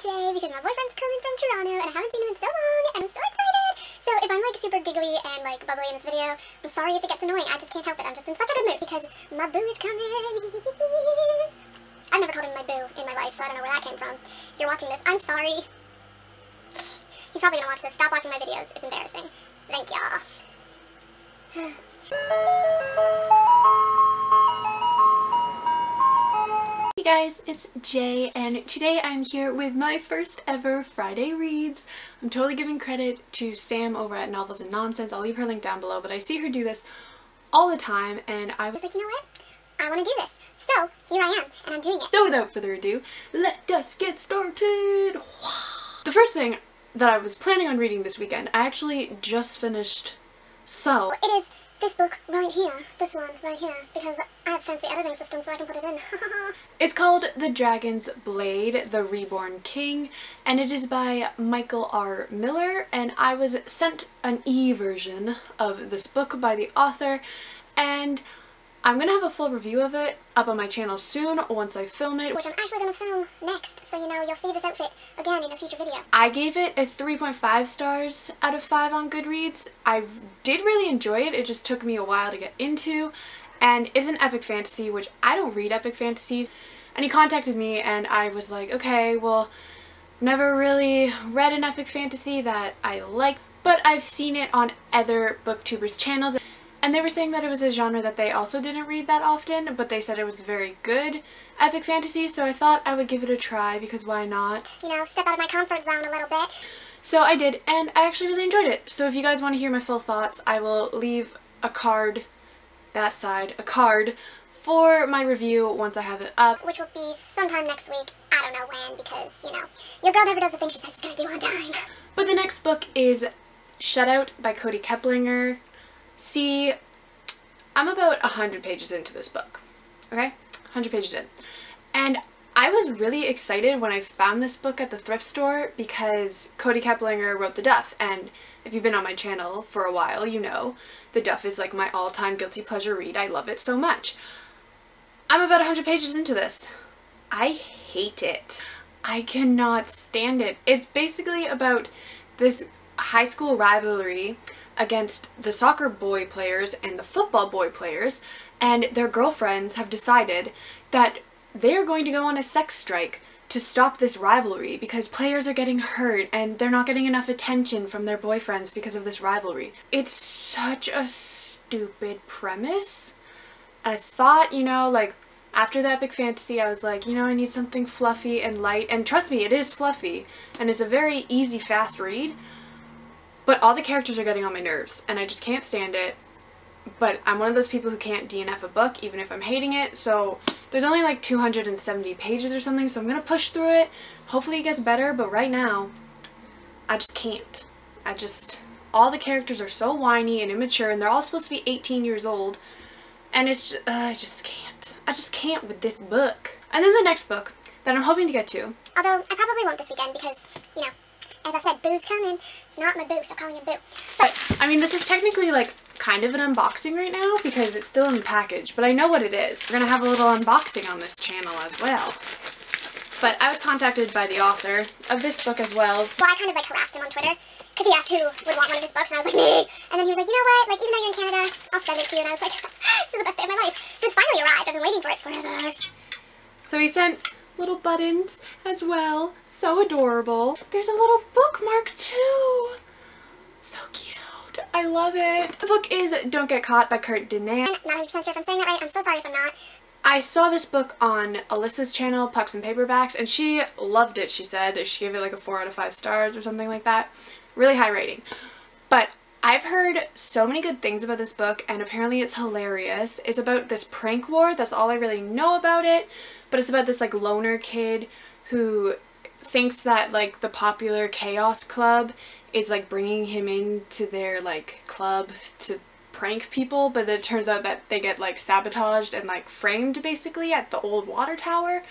today because my boyfriend's coming from Toronto and I haven't seen him in so long and I'm so excited. So if I'm like super giggly and like bubbly in this video, I'm sorry if it gets annoying. I just can't help it. I'm just in such a good mood because my boo is coming. I've never called him my boo in my life, so I don't know where that came from. If you're watching this, I'm sorry. He's probably gonna watch this. Stop watching my videos. It's embarrassing. Thank y'all. Hey guys, it's Jay, and today I'm here with my first ever Friday Reads. I'm totally giving credit to Sam over at Novels and Nonsense. I'll leave her link down below, but I see her do this all the time, and I was like, you know what? I want to do this. So, here I am, and I'm doing it. So without further ado, let us get started! The first thing that I was planning on reading this weekend, I actually just finished So. It is this book right here, this one right here, because I have fancy editing system so I can put it in. It's called The Dragon's Blade: The Reborn King, and it is by Michael R. Miller, and I was sent an e-version of this book by the author, and I'm gonna have a full review of it up on my channel soon once I film it. Which I'm actually gonna film next, so you know, you'll see this outfit again in a future video. I gave it a 3.5 stars out of 5 on Goodreads. I did really enjoy it, it just took me a while to get into. And it's an epic fantasy, which I don't read epic fantasies. And he contacted me and I was like, okay, well, never really read an epic fantasy that I like, but I've seen it on other BookTubers channels. And they were saying that it was a genre that they also didn't read that often, but they said it was very good epic fantasy, so I thought I would give it a try because why not? You know, step out of my comfort zone a little bit. So I did, and I actually really enjoyed it. So if you guys want to hear my full thoughts, I will leave a card for my review once I have it up. Which will be sometime next week. I don't know when because, you know, your girl never does the thing she says she's gonna do on time. But the next book is Shut Out by Kody Keplinger. See, I'm about 100 pages into this book, okay? 100 pages in. And I was really excited when I found this book at the thrift store because Kody Keplinger wrote The Duff, and if you've been on my channel for a while, you know The Duff is like my all-time guilty pleasure read. I love it so much. I'm about 100 pages into this. I hate it. I cannot stand it. It's basically about this high school rivalry against the soccer boy players and the football boy players, and their girlfriends have decided that they're going to go on a sex strike to stop this rivalry because players are getting hurt and they're not getting enough attention from their boyfriends because of this rivalry. It's such a stupid premise. I thought, you know, like, after the epic fantasy, I was like, you know, I need something fluffy and light, and trust me, it is fluffy, and it's a very easy, fast read. But all the characters are getting on my nerves, and I just can't stand it. But I'm one of those people who can't DNF a book, even if I'm hating it, so there's only like 270 pages or something, so I'm gonna push through it. Hopefully it gets better, but right now, I just can't. All the characters are so whiny and immature, and they're all supposed to be 18 years old, and it's just, I just can't. I just can't with this book. And then the next book that I'm hoping to get to, although I probably won't this weekend because, you know, as I said, boo's coming. It's not my boo, so I'm calling him boo. But, I mean, this is technically, like, kind of an unboxing right now because it's still in the package, but I know what it is. We're gonna have a little unboxing on this channel as well. But I was contacted by the author of this book as well. Well, I kind of, like, harassed him on Twitter because he asked who would want one of his books, and I was like, me! And then he was like, you know what? Like, even though you're in Canada, I'll send it to you. And I was like, this is the best day of my life. So it's finally arrived. I've been waiting for it forever. So he sent little buttons as well. So adorable. There's a little bookmark too. So cute. I love it. The book is Don't Get Caught by Kurt Dinan. I'm not 100% sure if I'm saying that right. I'm so sorry if I'm not. I saw this book on Alyssa's channel, Pucks and Paperbacks, and she loved it, she said. She gave it like a 4 out of 5 stars or something like that. Really high rating. But I've heard so many good things about this book, and apparently it's hilarious. It's about this prank war. That's all I really know about it. But it's about this, like, loner kid who thinks that, like, the popular chaos club is, like, bringing him into their, like, club to prank people, but then it turns out that they get, like, sabotaged and, like, framed, basically, at the old water tower.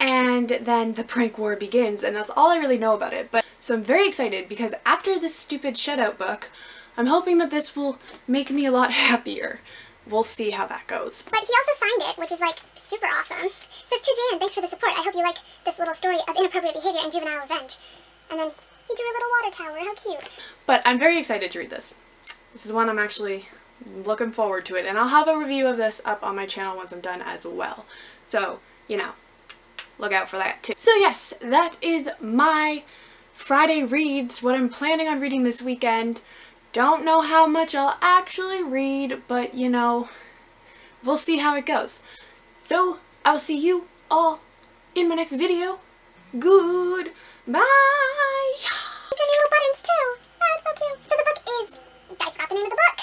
And then the prank war begins, and that's all I really know about it. But so I'm very excited because after this stupid Shutout book, I'm hoping that this will make me a lot happier. we'll see how that goes. But he also signed it, which is like super awesome. It says, "To Jan, thanks for the support. I hope you like this little story of inappropriate behavior and juvenile revenge." And then he drew a little water tower. How cute. But I'm very excited to read this. This is one I'm actually looking forward to it. And I'll have a review of this up on my channel once I'm done as well. So, you know, look out for that too. So yes, that is my Friday reads, what I'm planning on reading this weekend. Don't know how much I'll actually read, but you know, we'll see how it goes. So I'll see you all in my next video. Goodbye! These are new buttons too! Oh, it's so cute. So the book is, I forgot the name of the book.